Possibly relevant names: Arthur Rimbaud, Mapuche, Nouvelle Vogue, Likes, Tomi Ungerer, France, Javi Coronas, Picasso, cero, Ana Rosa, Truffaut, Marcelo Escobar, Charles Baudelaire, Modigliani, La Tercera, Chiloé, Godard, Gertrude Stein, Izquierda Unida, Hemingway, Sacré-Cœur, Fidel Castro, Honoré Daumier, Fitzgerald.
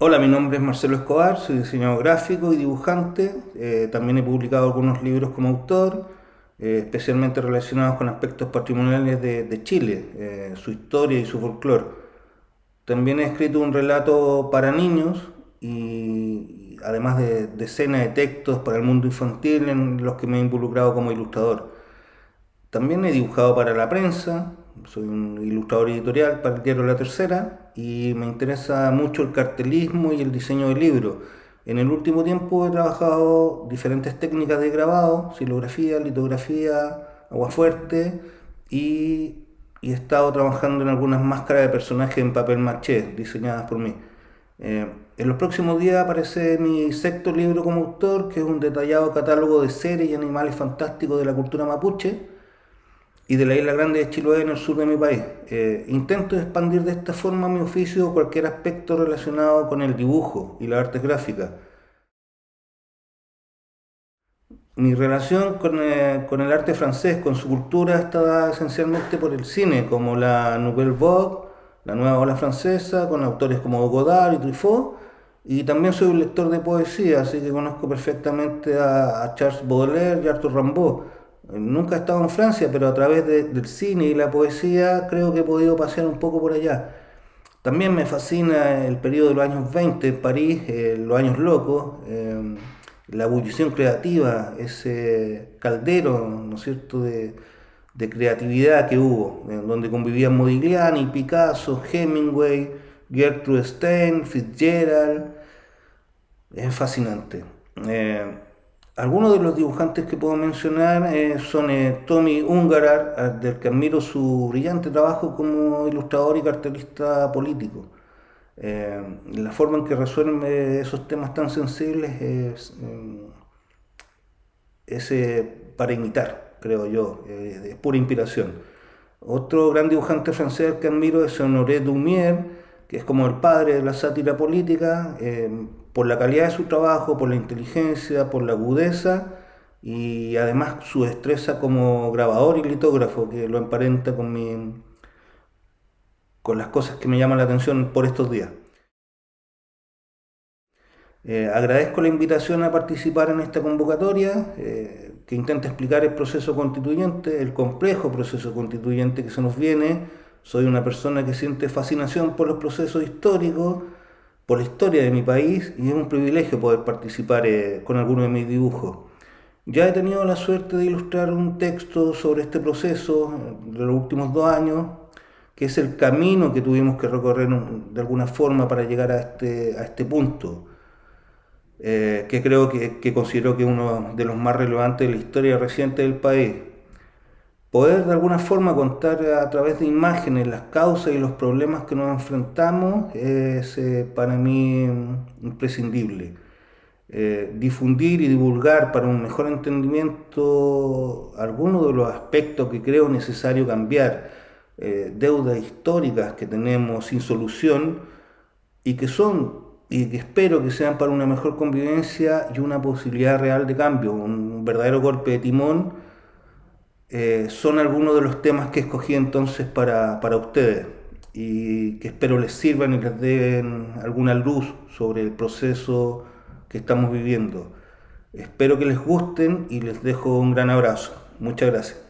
Hola, mi nombre es Marcelo Escobar, soy diseñador gráfico y dibujante. También he publicado algunos libros como autor, especialmente relacionados con aspectos patrimoniales de Chile, su historia y su folclore. También he escrito un relato para niños y además de decenas de textos para el mundo infantil en los que me he involucrado como ilustrador. También he dibujado para la prensa. Soy un ilustrador editorial para el diario La Tercera y me interesa mucho el cartelismo y el diseño de libros. En el último tiempo he trabajado diferentes técnicas de grabado, xilografía, litografía, aguafuerte y he estado trabajando en algunas máscaras de personajes en papel maché diseñadas por mí. En los próximos días aparece mi sexto libro como autor, que es un detallado catálogo de seres y animales fantásticos de la cultura mapuche y de la isla grande de Chiloé, en el sur de mi país. Intento expandir de esta forma mi oficio o cualquier aspecto relacionado con el dibujo y las artes gráficas. Mi relación con el arte francés, con su cultura, está dada esencialmente por el cine, como la Nouvelle Vogue, la nueva ola francesa, con autores como Godard y Truffaut, y también soy un lector de poesía, así que conozco perfectamente a Charles Baudelaire y Arthur Rimbaud. Nunca he estado en Francia, pero a través del cine y la poesía creo que he podido pasear un poco por allá. También me fascina el periodo de los años 20 en París, los años locos, la ebullición creativa, ese caldero, ¿no es cierto?, de creatividad que hubo, donde convivían Modigliani, Picasso, Hemingway, Gertrude Stein, Fitzgerald. Es fascinante. Algunos de los dibujantes que puedo mencionar son Tomi Ungerer, del que admiro su brillante trabajo como ilustrador y cartelista político. La forma en que resuelve esos temas tan sensibles es para imitar, creo yo, es pura inspiración. Otro gran dibujante francés que admiro es Honoré Daumier, que es como el padre de la sátira política, por la calidad de su trabajo, por la inteligencia, por la agudeza y además su destreza como grabador y litógrafo, que lo emparenta con las cosas que me llaman la atención por estos días. Agradezco la invitación a participar en esta convocatoria, que intenta explicar el proceso constituyente, el complejo proceso constituyente que se nos viene. Soy una persona que siente fascinación por los procesos históricos, por la historia de mi país, y es un privilegio poder participar con alguno de mis dibujos. Ya he tenido la suerte de ilustrar un texto sobre este proceso de los últimos 2 años, que es el camino que tuvimos que recorrer de alguna forma para llegar a este punto, que creo que considero que es uno de los más relevantes de la historia reciente del país. Poder de alguna forma contar a través de imágenes las causas y los problemas que nos enfrentamos es para mí imprescindible. Difundir y divulgar para un mejor entendimiento algunos de los aspectos que creo necesario cambiar, deudas históricas que tenemos sin solución y que espero que sean para una mejor convivencia y una posibilidad real de cambio, un verdadero golpe de timón. Son algunos de los temas que escogí entonces para ustedes y que espero les sirvan y les den alguna luz sobre el proceso que estamos viviendo. Espero que les gusten y les dejo un gran abrazo. Muchas gracias.